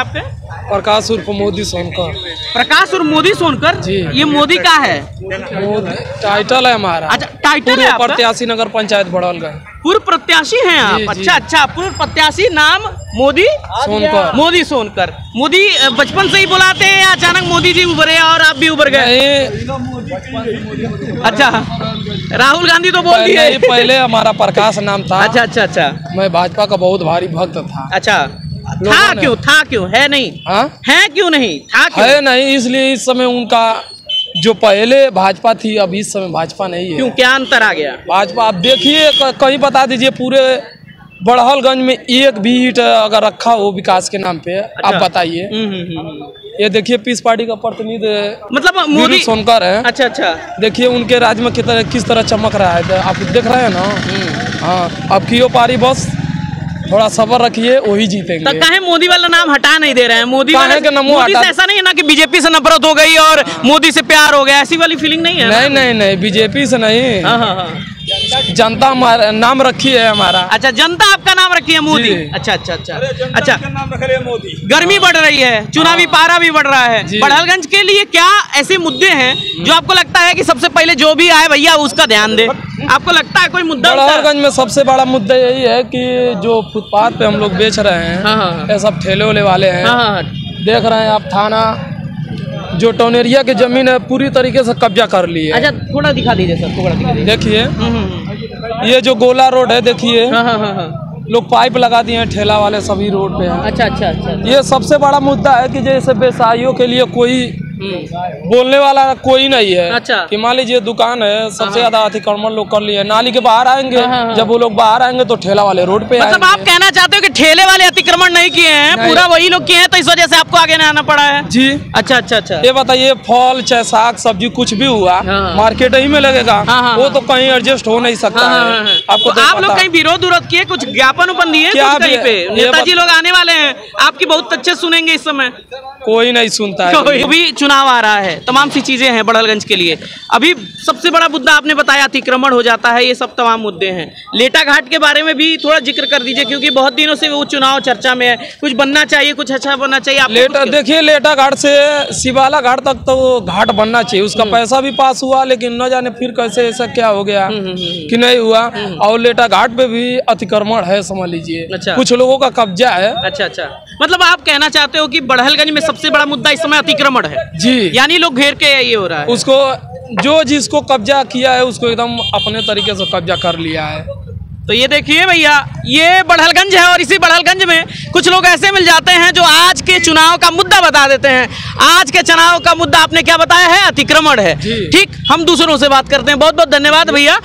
आपके? प्रकाश उर्फ मोदी सोनकर। प्रकाश उर्फ मोदी सोनकर जी। ये मोदी का है, टाइटल है हमारा। अच्छा, टाइटल है। प्रत्याशी नगर पंचायत बड़हलगंज। पूर्व प्रत्याशी हैं आप? जी, अच्छा जी। अच्छा, पूर्व प्रत्याशी, नाम मोदी सोनकर। मोदी सोनकर, मोदी बचपन से ही बुलाते हैं या अचानक मोदी जी उभरे और आप भी उभर गए? अच्छा, राहुल गांधी तो बोल दिए। पहले हमारा प्रकाश नाम था। अच्छा अच्छा अच्छा। मैं भाजपा का बहुत भारी भक्त था। अच्छा, था क्यों? है नहीं। हाँ, है क्यों नहीं? था क्यों? है नहीं, इसलिए इस समय उनका, जो पहले भाजपा थी अब इस समय भाजपा नहीं है। क्यों, क्या अंतर आ गया? भाजपा आप देखिए, कहीं बता दीजिए पूरे बड़हलगंज में एक भी ईट अगर रखा हो विकास के नाम पे। अच्छा, आप बताइए। ये देखिए पीस पार्टी का प्रतिनिधि मतलब मोदी सोनकर है। अच्छा अच्छा। देखिए उनके राज्य में किस तरह चमक रहा है, आप देख रहे हैं ना। हाँ, अब की पारी बस थोड़ा सबर रखिए, वही जीतेंगे। तो काहे मोदी वाला नाम हटा नहीं दे रहे हैं? मोदी वाले के मोदी से ऐसा नहीं है ना कि बीजेपी से नफरत हो गई और मोदी से प्यार हो गया, ऐसी वाली फीलिंग नहीं है? नहीं नहीं नहीं, बीजेपी से नहीं। जनता नाम रखी है हमारा। अच्छा, जनता आपका नाम रखी है मोदी। अच्छा अच्छा अच्छा अच्छा। नाम रख रहे हैं मोदी। गर्मी बढ़ रही है, चुनावी पारा भी बढ़ रहा है। बड़हलगंज के लिए क्या ऐसे मुद्दे हैं जो आपको लगता है कि सबसे पहले जो भी आए भैया उसका ध्यान दे? आपको लगता है कोई मुद्दा? बड़हलगंज में सबसे बड़ा मुद्दा यही है कि जो फुटपाथ पे हम लोग बेच रहे हैं, ये सब ठेले वाले हैं। देख रहे हैं आप, थाना जो टोनेरिया की जमीन है पूरी तरीके से कब्जा कर ली है। अच्छा, थोड़ा दिखा दीजिए सर, थोड़ा देखिए। ये जो गोला रोड है, देखिए लोग पाइप लगा दिए हैं, ठेला वाले सभी रोड पे हैं। अच्छा अच्छा अच्छा। ये सबसे बड़ा मुद्दा है कि जैसे व्यवसायियों के लिए कोई बोलने वाला कोई नहीं है। अच्छा, कि मान लीजिए दुकान है, सबसे ज्यादा अतिक्रमण लोग कर लिए। नाली के बाहर आएंगे, जब वो लोग बाहर आएंगे तो ठेला वाले रोड पे। मतलब आप कहना चाहते हो कि ठेले वाले अतिक्रमण नहीं किए हैं, पूरा वही लोग किए हैं, तो इस वजह से आपको आगे नहीं आना पड़ा है? जी। अच्छा अच्छा अच्छा। ये बताइए, फल चाहे साग सब्जी कुछ भी हुआ, मार्केट ही में लगेगा, वो तो कहीं एडजस्ट हो नहीं सकता है। आपको आप लोग कहीं विरोध विरोध किए, कुछ ज्ञापन उपन दिए कहीं पे? नेताजी लोग आने वाले हैं, आपकी बहुत अच्छे सुनेंगे। इस समय कोई नहीं सुनता है, चुनाव आ रहा है, तमाम सी चीजें हैं बड़हलगंज के लिए। अभी सबसे बड़ा मुद्दा आपने बताया अतिक्रमण हो जाता है, ये सब तमाम मुद्दे हैं। लेटाघाट के बारे में भी थोड़ा जिक्र कर दीजिए, क्योंकि बहुत दिनों से वो चुनाव चर्चा में है। कुछ बनना चाहिए, कुछ अच्छा बनना चाहिए। आप देखिए, लेटाघाट से शिवाला घाट तक तो घाट बनना चाहिए। उसका पैसा भी पास हुआ, लेकिन न जाने फिर कैसे ऐसा क्या हो गया कि नहीं हुआ। और लेटाघाट पे भी अतिक्रमण है, समझ लीजिए। कुछ लोगों का कब्जा है। अच्छा अच्छा, मतलब आप कहना चाहते हो कि बड़हलगंज में सबसे बड़ा मुद्दा इस समय अतिक्रमण है जी, यानी लोग घेर के ये हो रहा है। उसको जो जिसको कब्जा किया है उसको एकदम अपने तरीके से कब्जा कर लिया है। तो ये देखिए भैया, ये बड़हलगंज है और इसी बड़हलगंज में कुछ लोग ऐसे मिल जाते हैं जो आज के चुनाव का मुद्दा बता देते हैं। आज के चुनाव का मुद्दा आपने क्या बताया है? अतिक्रमण है। ठीक, हम दूसरों से बात करते हैं। बहुत बहुत धन्यवाद भैया।